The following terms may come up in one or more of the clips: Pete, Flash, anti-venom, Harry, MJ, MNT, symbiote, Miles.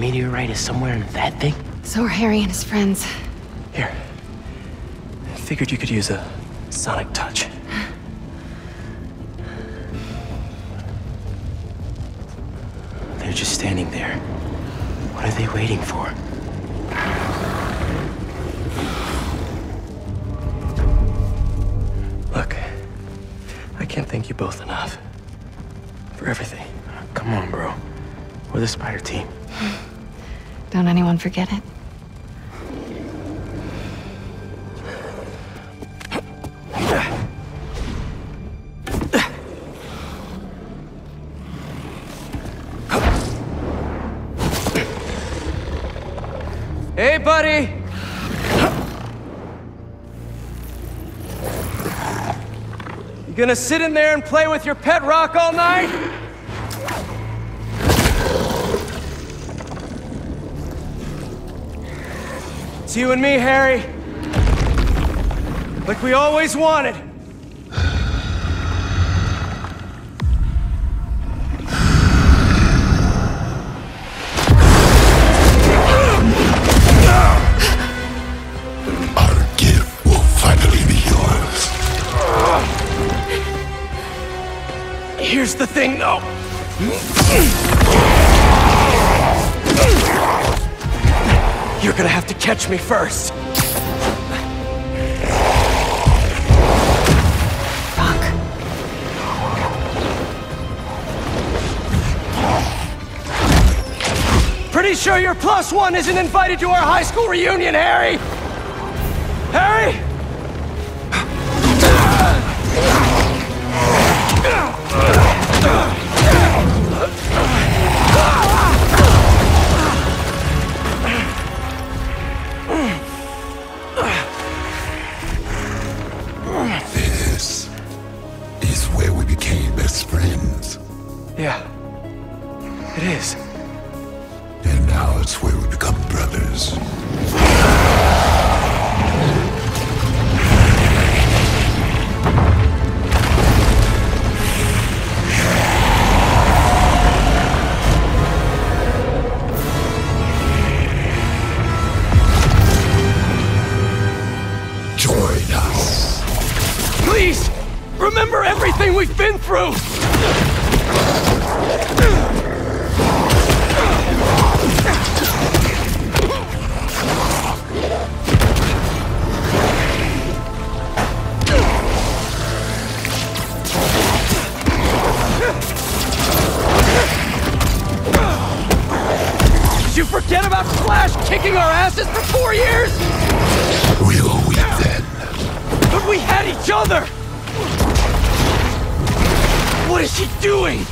meteorite is somewhere in that thing? So are Harry and his friends. Here. I figured you could use a sonic touch. They're just standing there. What are they waiting for? Look, I can't thank you both enough. For everything. Come on, bro. We're the spider team. Don't anyone forget it. Hey, buddy! You gonna sit in there and play with your pet rock all night? It's you and me, Harry. Like we always wanted. Our gift will finally be yours. Here's the thing, though. You're gonna have to catch me first. Fuck. Pretty sure your plus one isn't invited to our high school reunion, Harry! Harry! We've been through! Did you forget about Flash kicking our asses for 4 years? We all win then. But we had each other! What is he doing?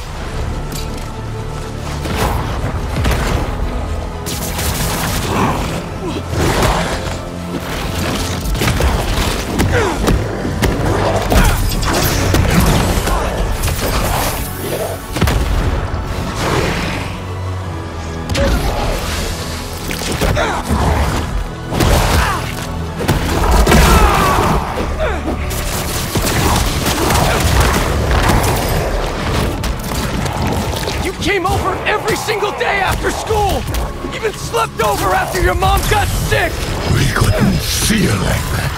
Slept over after your mom got sick! We couldn't see her like that.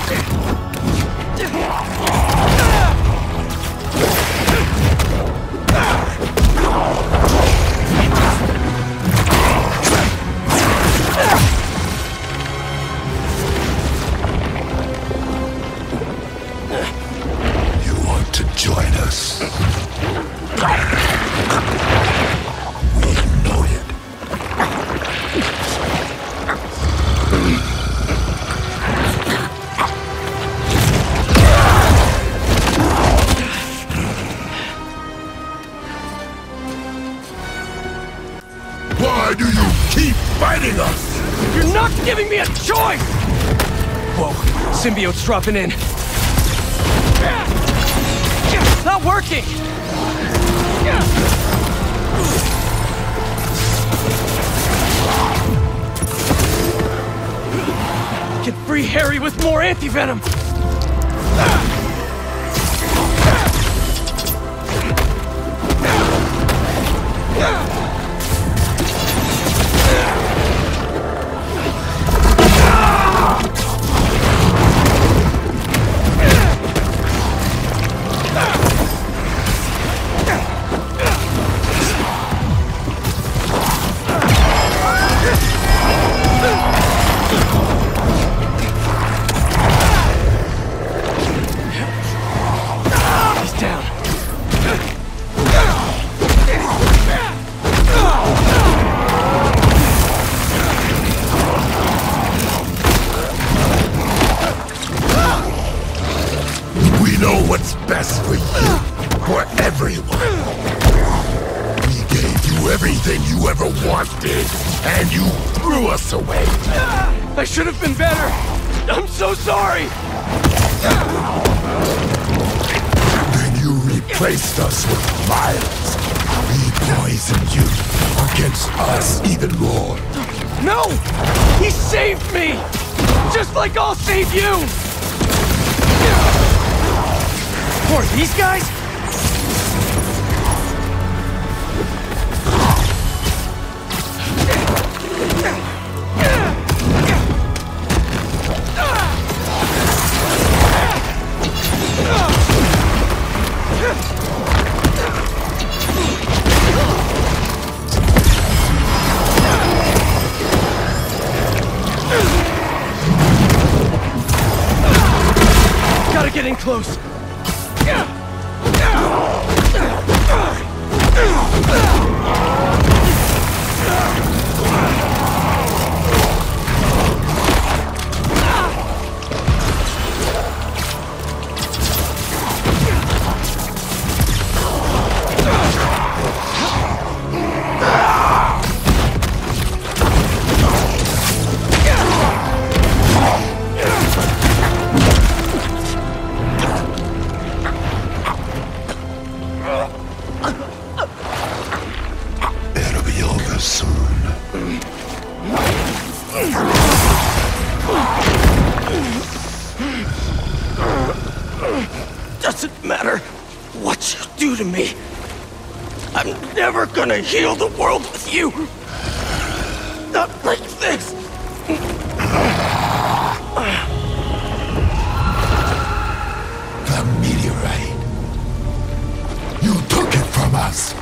You want to join us? Giving me a choice! Whoa, symbiote's dropping in. It's not working! Get free Harry with more anti-venom! best for you, for everyone. We gave you everything you ever wanted, and you threw us away. I should have been better. I'm so sorry. Then you replaced us with violence. We poisoned you against us even more. No! He saved me! Just like I'll save you! Or these guys? Gotta get in close. Doesn't matter what you do to me. I'm never gonna heal the world with you. Not like this. The meteorite. You took it from us.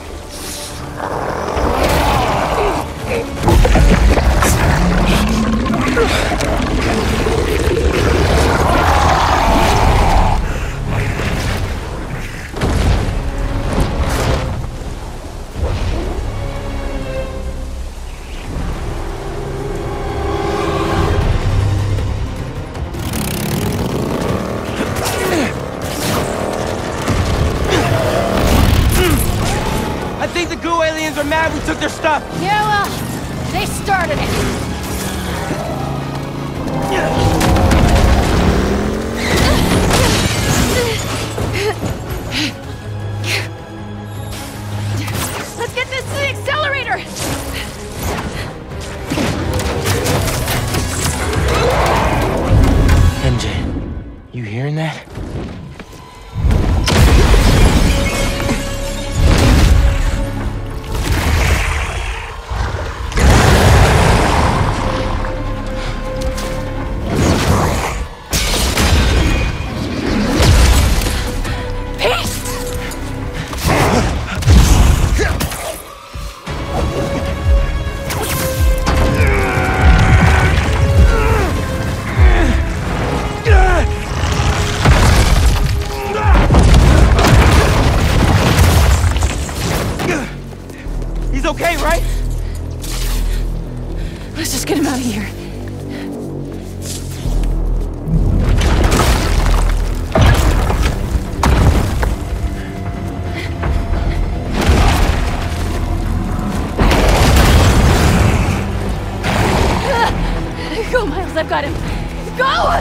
I think the goo aliens are mad we took their stuff! Yeah, well, they started it! Let's get this to the accelerator! MJ, you hearing that? Okay, right? Let's just get him out of here. Go, Miles, I've got him. Go!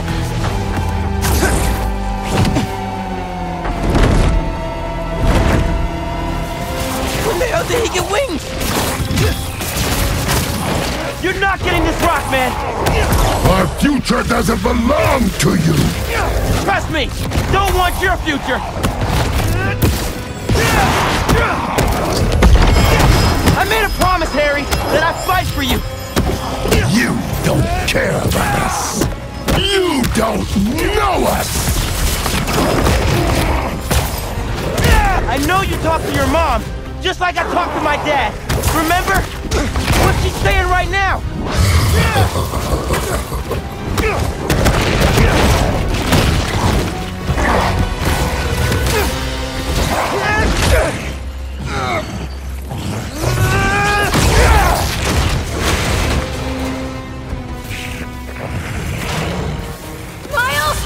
How did he get wings? You're not getting this rock, man! Our future doesn't belong to you! Trust me! Don't want your future! I made a promise, Harry, that I'd fight for you! You don't care about us! You don't know us! I know you talked to your mom! Just like I talked to my dad. Remember? What's she saying right now? Miles!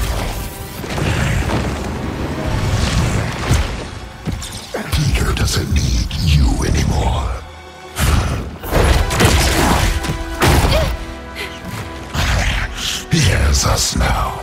He hears us now.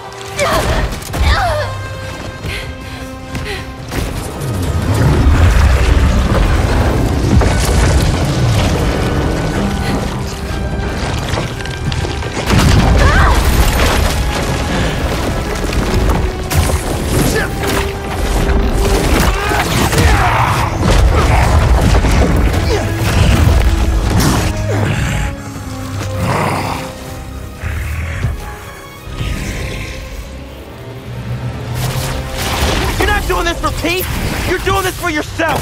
Pete, you're doing this for yourself!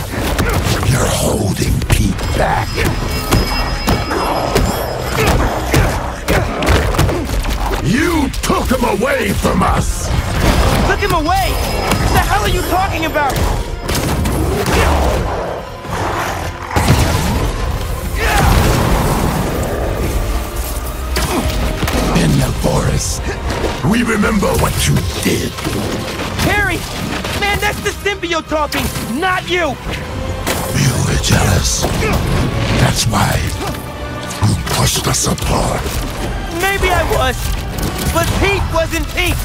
You're holding Pete back. You took him away from us! Took him away? What the hell are you talking about? In the forest, we remember what you did. Harry! Man, that's the symbiote talking, not you! You were jealous. That's why you pushed us apart. Maybe I was, but Pete wasn't Pete.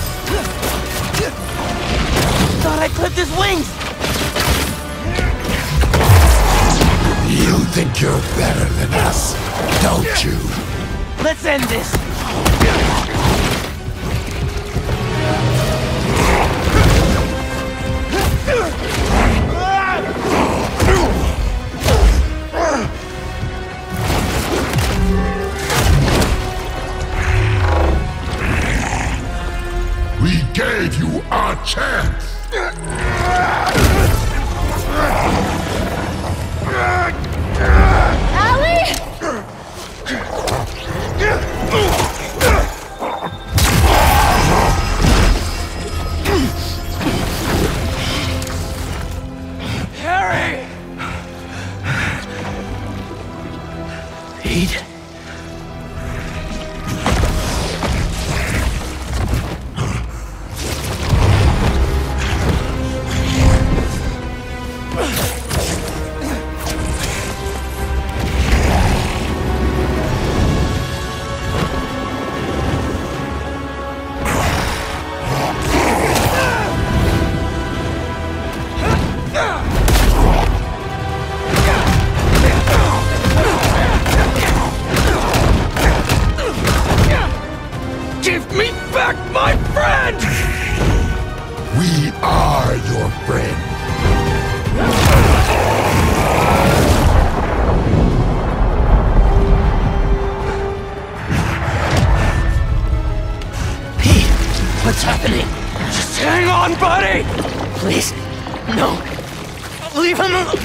Thought I clipped his wings. You think you're better than us, don't you? Let's end this. We gave you our chance. Pete? We are your friend. Pete, what's happening? Just hang on, buddy! Please, no. Leave him alone.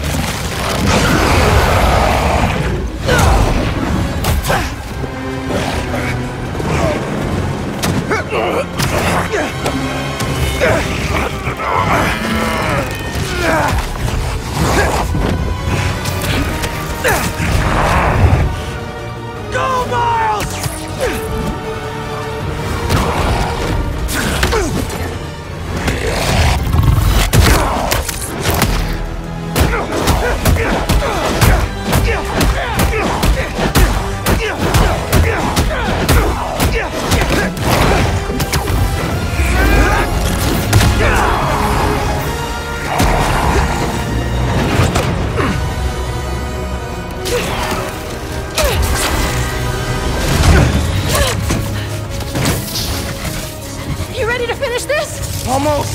Almost!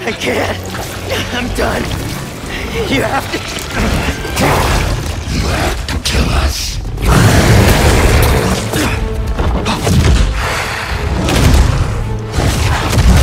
I can't. I'm done. You have to... You have to kill us. Harry!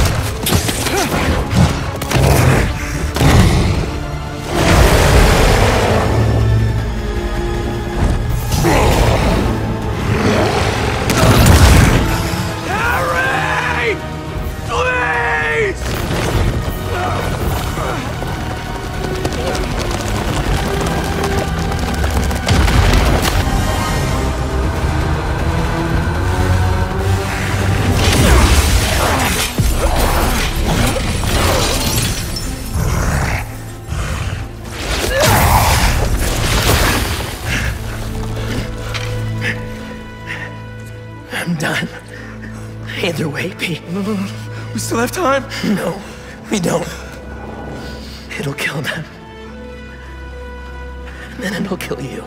I'm done. Either way, Pete. No. We still have time. No, we don't. It'll kill them. And then it'll kill you.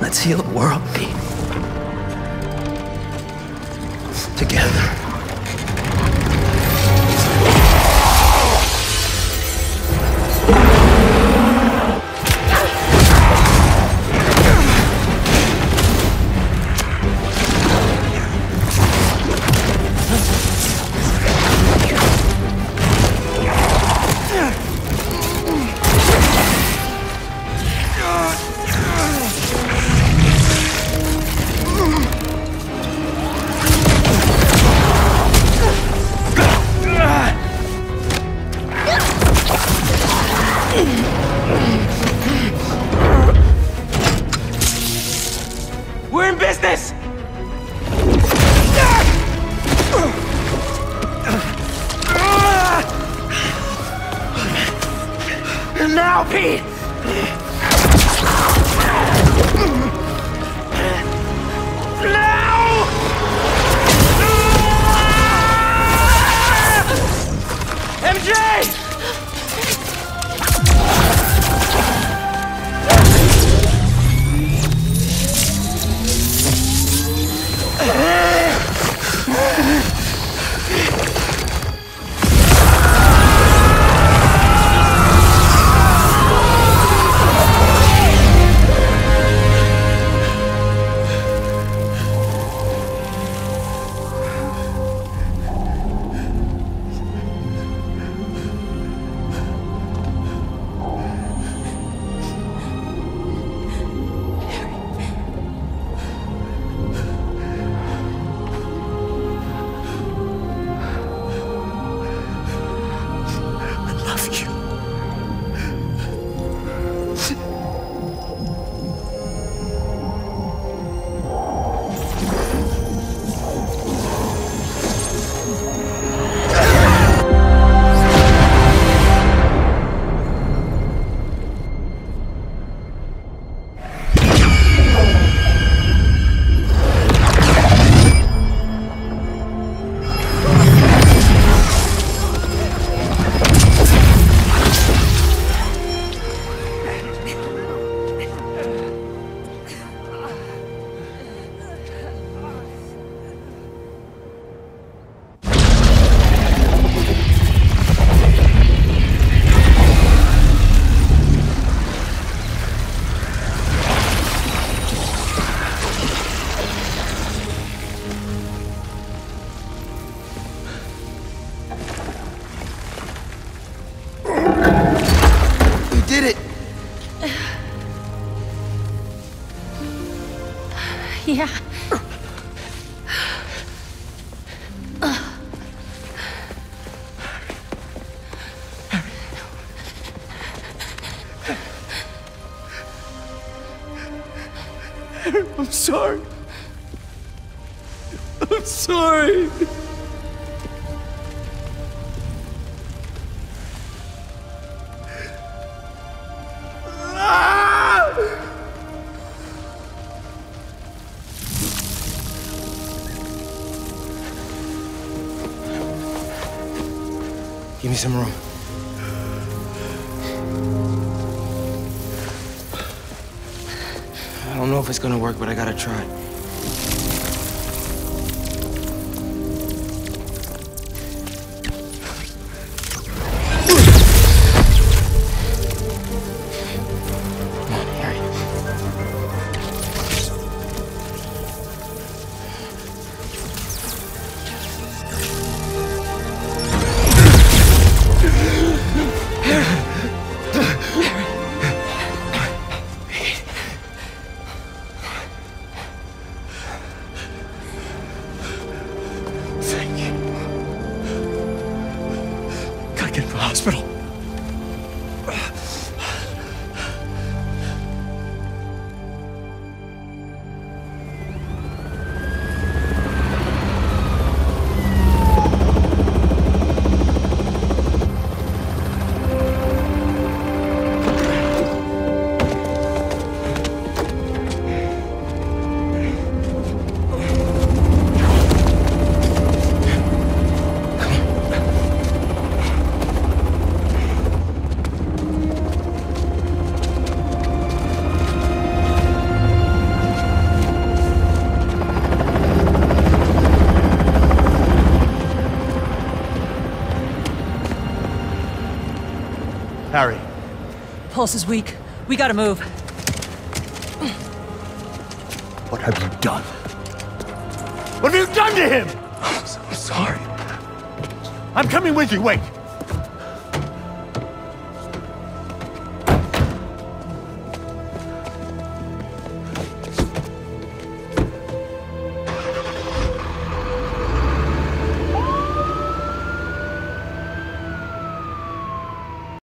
Let's heal the world, Pete. Together. Give me some room. I don't know if it's gonna work, but I gotta try. Come on, Harry. Harry. Pulse is weak. We gotta move. What have you done? What have you done to him? I'm sorry. I'm coming with you, wait!